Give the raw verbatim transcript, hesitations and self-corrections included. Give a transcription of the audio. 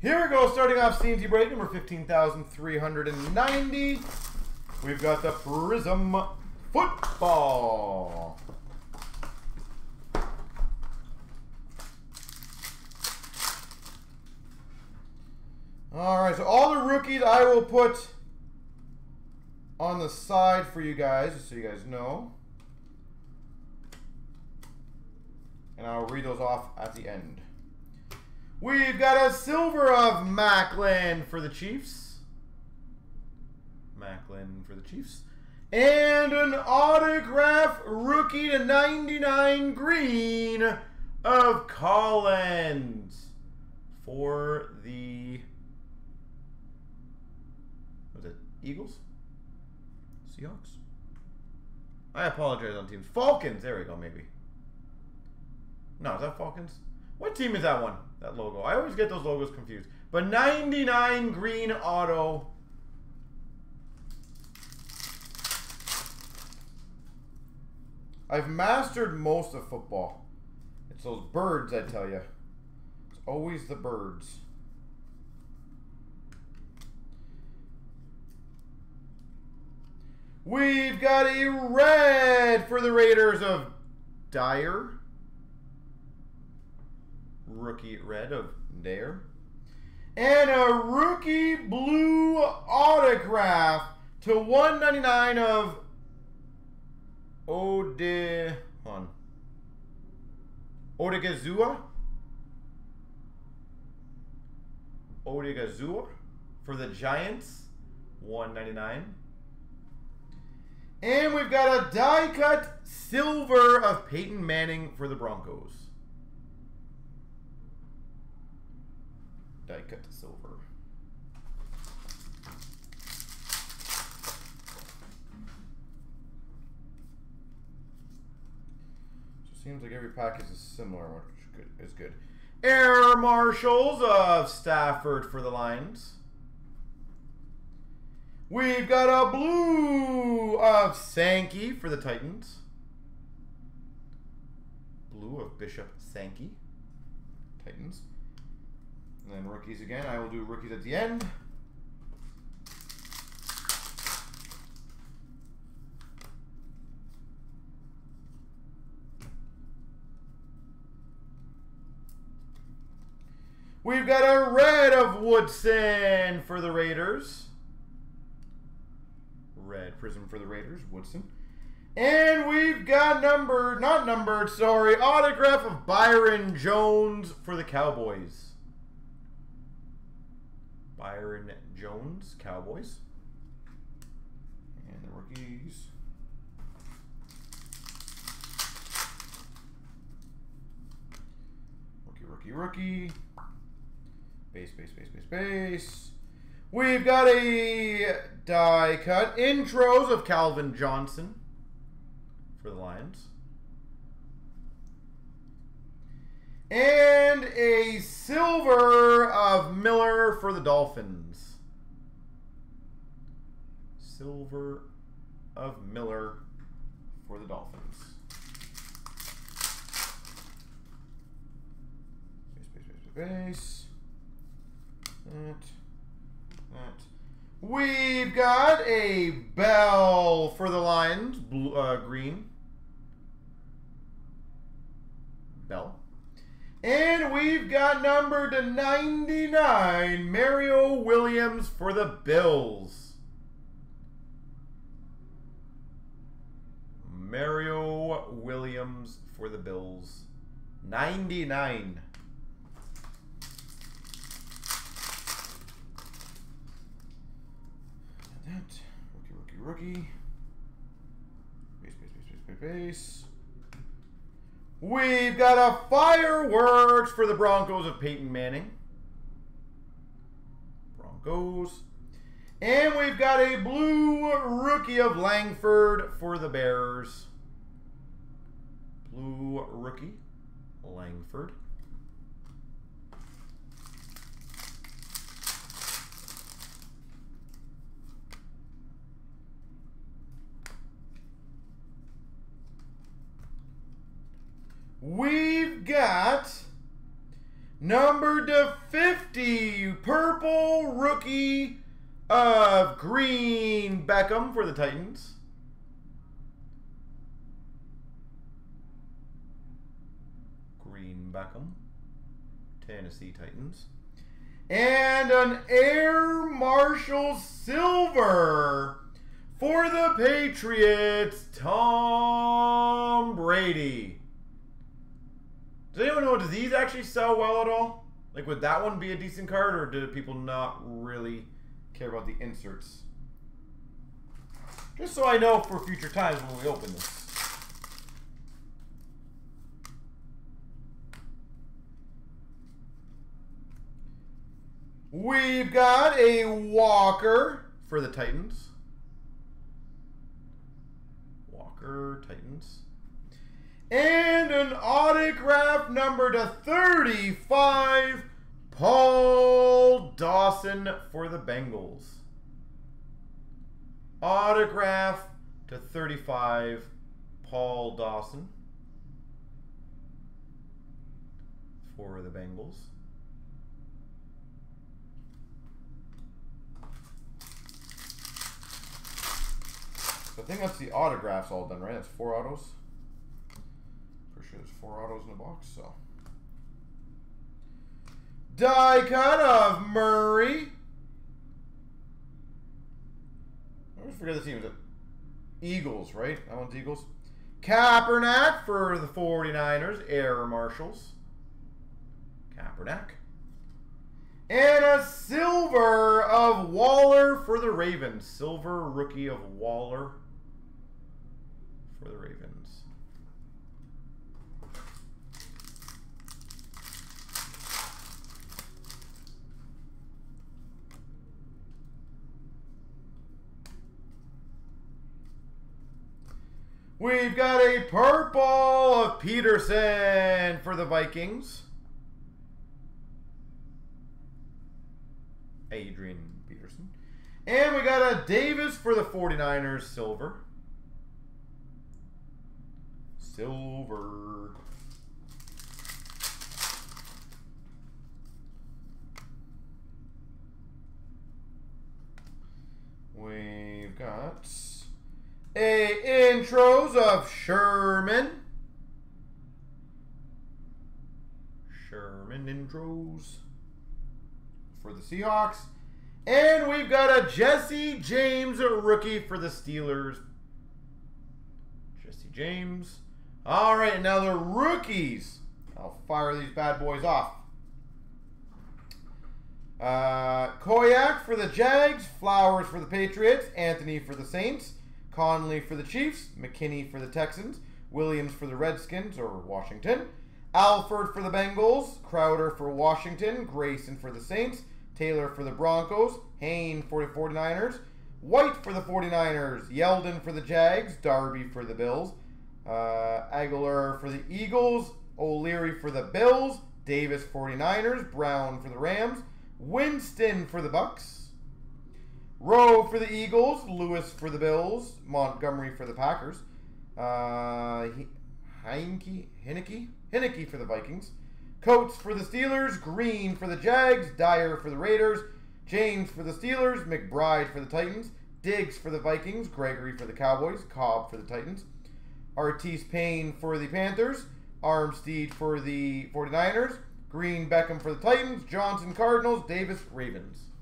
Here we go, starting off C N C break number fifteen thousand three hundred ninety. We've got the Prism Football. All right, so all the rookies I will put on the side for you guys, just so you guys know. And I'll read those off at the end. We've got a silver of Macklin for the Chiefs. Macklin for the Chiefs. And an autograph rookie to ninety-nine green of Collins for the was it Eagles? Seahawks? I apologize on teams. Falcons, there we go, maybe. No, is that Falcons? What team is that one? That logo. I always get those logos confused. But ninety-nine green auto. I've mastered most of football. It's those birds, I tell you. It's always the birds. We've got a red for the Raiders of Dyer. Rookie red of Dyer. And a rookie blue autograph to one ninety-nine of Ode on Odegazua. Odegazua for the Giants. one ninety-nine. And we've got a die cut silver of Peyton Manning for the Broncos. Die cut to silver. So seems like every package is similar, which is good. Air Marshals of Stafford for the Lions. We've got a blue of Sankey for the Titans. Blue of Bishop Sankey. Titans. And then rookies again. I will do rookies at the end. We've got a red of Woodson for the Raiders. Red prism for the Raiders, Woodson. And we've got number, not numbered, sorry, autograph of Byron Jones for the Cowboys. Byron Jones, Cowboys. And the rookies. Rookie, rookie, rookie. Base, base, base, base, base. We've got a die cut. Intros of Calvin Johnson for the Lions. And a silver of Miller for the Dolphins. Silver of Miller for the Dolphins. Base, base, base, base. That, that. We've got a Bell for the Lions, blue, uh, green. Bell. And we've got number to ninety-nine, Mario Williams for the Bills. Mario Williams for the Bills. ninety-nine. That. Rookie, rookie, rookie. Base, base, base, base, base, base. We've got a fireworks for the Broncos of Peyton Manning. Broncos. And we've got a blue rookie of Langford for the Bears. Blue rookie, Langford. We've got number to fifty the purple rookie of Green Beckham for the Titans. Green Beckham, Tennessee Titans. And an Air Marshal Silver for the Patriots, Tom Brady. Does anyone know, does these actually sell well at all? Like, would that one be a decent card, or do people not really care about the inserts? Just so I know for future times when we open this. We've got a Walker for the Titans. Walker, Titans. And an autograph number to thirty-five, Paul Dawson for the Bengals. Autograph to thirty-five, Paul Dawson for the Bengals. I think that's the autographs all done, right? That's four autos. Pretty sure there's four autos in the box, so. Die cut of Murray. I always forget the team. Is it Eagles, right? That one's Eagles. Kaepernick for the forty-niners. Air Marshals. Kaepernick. And a silver of Waller for the Ravens. Silver rookie of Waller for the Ravens. We've got a purple of Peterson for the Vikings. Adrian Peterson. And we got a Davis for the forty-niners. Silver. Silver. We've got a intros of Sherman. Sherman intros for the Seahawks. And we've got a Jesse James rookie for the Steelers. Jesse James. All right, now the rookies. I'll fire these bad boys off. Uh, Koyak for the Jags. Flowers for the Patriots. Anthony for the Saints. Conley for the Chiefs. McKinney for the Texans. Williams for the Redskins or Washington. Alford for the Bengals, Crowder for Washington, Grayson for the Saints, Taylor for the Broncos, Hayne for the forty-niners, White for the forty-niners, Yeldon for the Jags, Darby for the Bills, uh, Aguilar for the Eagles, O'Leary for the Bills, Davis forty-niners, Brown for the Rams, Winston for the Bucks, Rowe for the Eagles, Lewis for the Bills, Montgomery for the Packers, uh, Heineke, Heineke? Hinnicky for the Vikings. Coates for the Steelers. Green for the Jags. Dyer for the Raiders. James for the Steelers. McBride for the Titans. Diggs for the Vikings. Gregory for the Cowboys. Cobb for the Titans. Artis Payne for the Panthers. Armstead for the forty-niners. Green Beckham for the Titans. Johnson Cardinals. Davis Ravens.